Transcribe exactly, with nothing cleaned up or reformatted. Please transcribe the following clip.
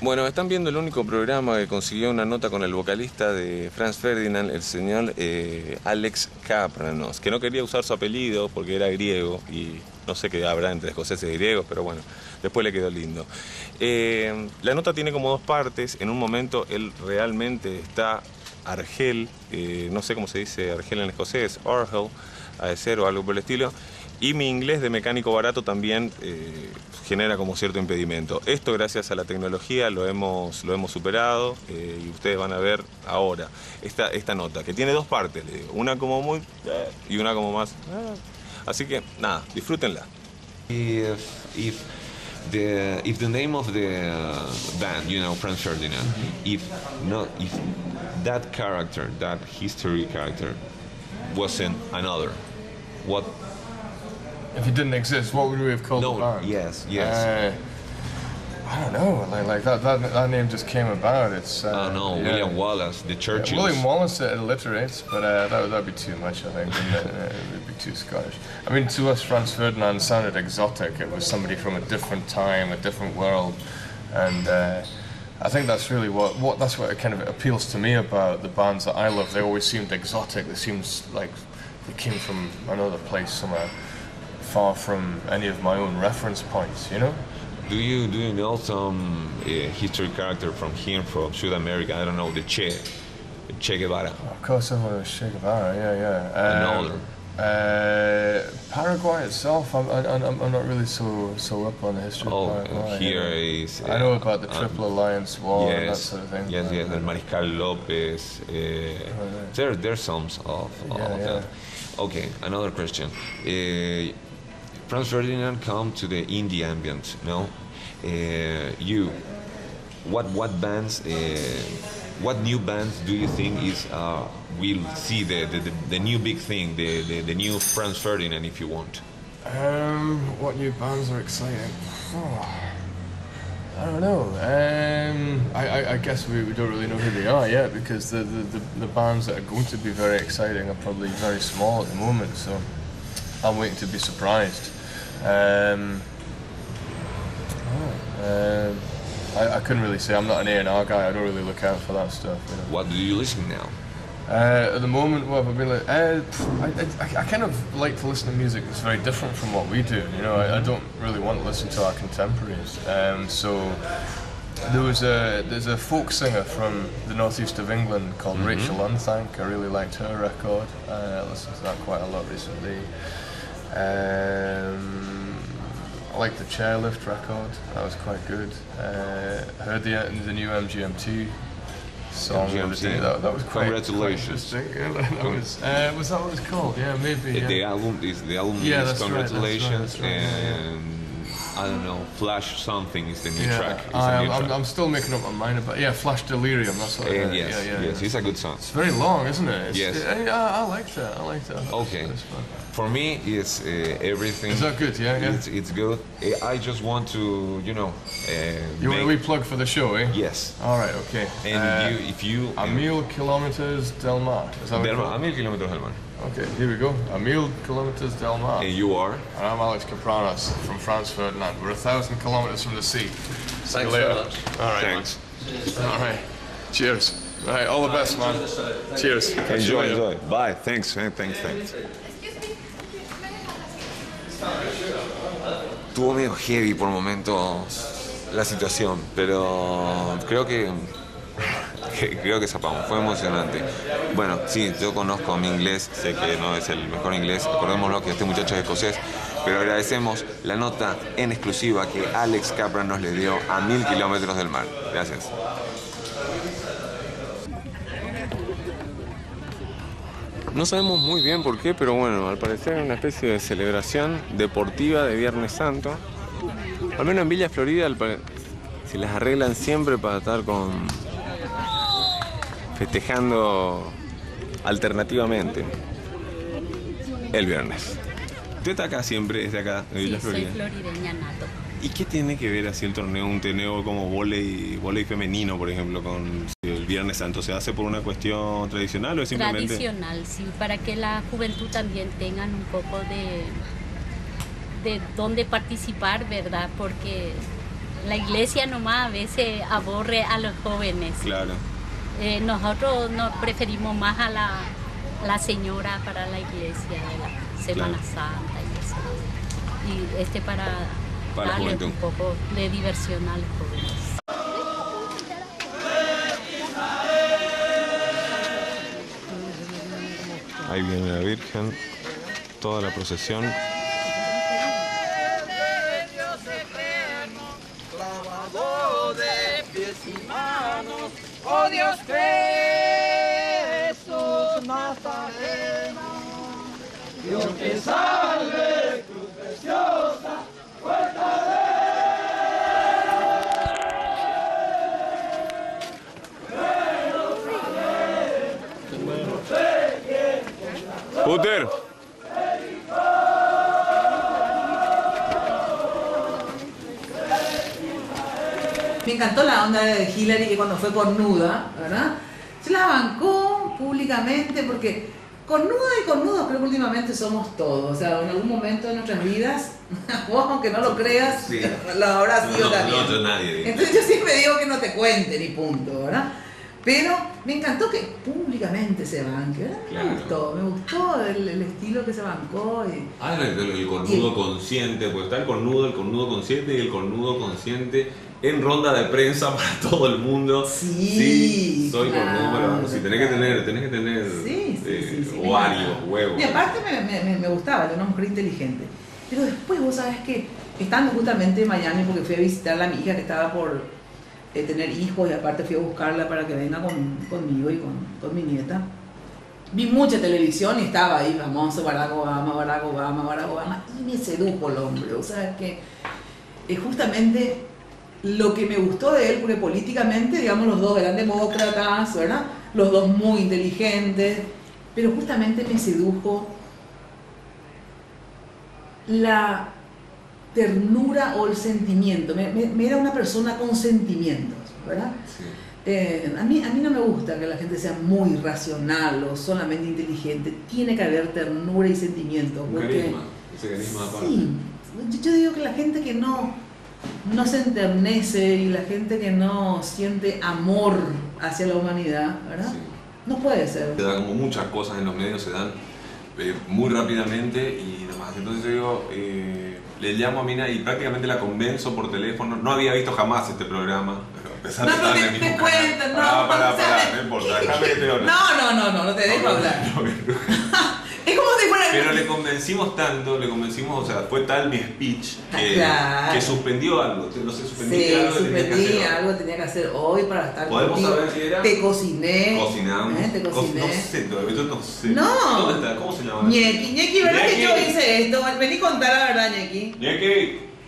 Bueno, están viendo el único programa que consiguió una nota con el vocalista de Franz Ferdinand, el señor eh, Alex Kapranos, que no quería usar su apellido porque era griego y no sé qué habrá entre escoceses y griegos, pero bueno, después le quedó lindo. Eh, la nota tiene como dos partes. En un momento él realmente está argel, eh, no sé cómo se dice argel en escocés, argel, a de cero o algo por el estilo. Y mi inglés de mecánico barato también eh, genera como cierto impedimento. Esto, gracias a la tecnología, lo hemos, lo hemos superado eh, y ustedes van a ver ahora esta, esta nota, que tiene dos partes, le digo. Una como muy eh, y una como más. Eh. Así que, nada, disfrútenla. If, if, the, if the name of the band, you know, Franz Ferdinand, if, not, if that character, that history character, wasn't another, what... If it didn't exist, what would we have called no, the band? Yes, yes. Uh, I don't know. Like, like that, that, that name just came about. It's. Uh, oh no, yeah. William Wallace, the Churchill. Yeah, William Wallace uh, alliterates, but uh, that would be too much, I think. It would be too Scottish. I mean, to us, Franz Ferdinand sounded exotic. It was somebody from a different time, a different world, and uh, I think that's really what, what that's what it kind of appeals to me about the bands that I love. They always seemed exotic. They seemed like they came from another place somewhere. Far from any of my own reference points, you know? Do you do you know some uh, history character from here, from South America? I don't know, the Che, Che Guevara. Of course, I know Che Guevara, yeah, yeah. Um, Another. Uh, Paraguay itself, I'm, I'm, I'm not really so so up on the history oh, of Paraguay. Oh, here yeah. is... Uh, I know about the Triple um, Alliance War yes, and that sort of thing. Yes, yes, and Mariscal Lopez. Uh, right. there, there's some of, yeah, of yeah. that. Okay, another question. Uh, Franz Ferdinand come to the indie ambient, no? Uh, you, what what bands, uh, what new bands do you think is uh, we'll see the, the, the, the new big thing, the, the, the new Franz Ferdinand, if you want? Um, what new bands are exciting? Oh, I don't know. Um, I, I, I guess we, we don't really know who they are yet, because the, the, the, the bands that are going to be very exciting are probably very small at the moment, so I'm waiting to be surprised. Um, uh, I, I couldn't really say. I'm not an A and R guy. I don't really look out for that stuff. You know. What do you listen now? Uh, at the moment, what have I been like? Uh, I, I, I kind of like to listen to music that's very different from what we do. You know, I, I don't really want to listen to our contemporaries. Um, so there was a there's a folk singer from the northeast of England called mm-hmm. Rachel Unthank. I really liked her record. Uh, I listened to that quite a lot recently. Um, I like the Chairlift record, that was quite good. Uh, heard the, the new M G M T song M G M T. The other day. That, that was quite, Congratulations. Quite interesting. That was, uh, was that what it was called? Yeah, maybe. Yeah. The album is, the album yeah, is that's Congratulations right, that's right, that's right. and I don't know, Flash something is the new yeah, track. I, new I'm, track. I'm still making up my mind about it. Yeah, Flash Delirium, that's what uh, I mean. Yes, yeah, yeah, yes, yeah. It's a good song. It's very long, isn't it? It's, yes. It, I, I like that, I like that. Okay. That's, that's For me, it's uh, everything. Is that good? Yeah, yeah. It's, it's good. I just want to, you know... Uh, you want to re-plug for the show, eh? Yes. All right, okay. And uh, you, if you... A Mil Kilómetros Del Mar. Is that what Del Mar. A Mil Kilómetros Del Mar. Okay, here we go. A Mil Kilómetros Del Mar. And you are? And I'm Alex Kapranos from Franz Ferdinand. We're a thousand kilometers from the sea. See you later. Much. All right, thanks. Cheers, all right. Cheers. All right, all the best, man. The Cheers. You. Enjoy, enjoy. Bye. Thanks, thanks, thanks. Estuvo medio heavy por momentos la situación, pero creo que, que creo que zapamos, fue emocionante. Bueno, sí, yo conozco mi inglés, sé que no es el mejor inglés, acordémonos que este muchacho es escocés, pero agradecemos la nota en exclusiva que Alex Kapranos le dio a Mil Kilómetros del Mar. Gracias. No sabemos muy bien por qué, pero bueno, al parecer era una especie de celebración deportiva de Viernes Santo. Al menos en Villa Florida se las arreglan siempre para estar con... festejando alternativamente el viernes. ¿Usted está acá siempre, desde acá, de Villa sí, Florida? Soy florideña nato. ¿Y qué tiene que ver así el torneo, un torneo como volei, volei femenino, por ejemplo, con... Viernes Santo? ¿Se hace por una cuestión tradicional o es simplemente...? Tradicional, sí, para que la juventud también tengan un poco de, de dónde participar, ¿verdad? Porque la iglesia nomás a veces aborre a los jóvenes. Claro. Eh, nosotros nos preferimos más a la, la señora para la iglesia de la Semana claro. Santa y eso. Y este para, para darle un poco de diversión a los jóvenes. Ahí viene la Virgen, toda la procesión. Oh Dios Jesús Nazareno, Dios te salve, cruz preciosa, puerta de... Puter. Me encantó la onda de Hillary que cuando fue cornuda, ¿verdad? Se la bancó públicamente porque cornuda y cornudos creo que últimamente somos todos. O sea, en algún momento de nuestras vidas, vos aunque no lo creas, sí. lo habrás sido no, también. No, no, nadie. Entonces yo siempre digo que no te cuenten y punto, ¿verdad? Pero me encantó que públicamente se banque, ¿verdad? Claro. Me gustó, me gustó el, el estilo que se bancó. Y, ah, el, el cornudo y, consciente, pues está el cornudo, el cornudo consciente y el cornudo consciente en ronda de prensa para todo el mundo. Sí, sí soy claro, cornudo, pero bueno, si tenés que tener, tenés que tener sí, sí, eh, sí, sí, ovarios, huevos. Y aparte me, me, me gustaba, yo era una mujer inteligente. Pero después vos sabés que, estando justamente en Miami, porque fui a visitar a mi hija que estaba por... de tener hijos y aparte fui a buscarla para que venga con, conmigo y con, con mi nieta. Vi mucha televisión y estaba ahí famoso Barack Obama, Barack Obama, Barack Obama y me sedujo el hombre. O sea, es que es justamente lo que me gustó de él porque políticamente, digamos, los dos eran demócratas, ¿verdad? Los dos muy inteligentes, pero justamente me sedujo la... ternura o el sentimiento. Me, me, me era una persona con sentimientos, ¿verdad? Sí. Eh, a, mí, a mí no me gusta que la gente sea muy racional o solamente inteligente. Tiene que haber ternura y sentimiento. Un porque, carisma, ese carisma sí, yo, yo digo que la gente que no, no se enternece y la gente que no siente amor hacia la humanidad, ¿verdad? Sí. No puede ser. Se da como muchas cosas en los medios, se dan eh, muy rápidamente y demás. Entonces yo digo... Eh, le llamo a Mina y prácticamente la convenzo por teléfono. No había visto jamás este programa. Pero a pesar de no, no te, te cuentas, no. Pará, pará, pará, no importa, déjame que te hable. No, no, no, no, no te dejo no, hablar. No, no, no, no. Es como si fuera... Pero le convencimos tanto, le convencimos, o sea, fue tal mi speech que, claro. que suspendió algo. No sé, suspendí sí, algo suspendí que tenía que hacer algo hoy. tenía que hacer hoy para estar ¿Podemos contigo. ¿Podemos saber qué era? Te cociné. Cocinamos. ¿Eh? Te cociné. Co no sé, todavía yo no sé. No. ¿Dónde está? ¿Cómo se llama? Ñequi, Ñequi, ¿verdad Ñequi. que yo hice esto? Vení a contar la verdad, Ñequi. Ñequi.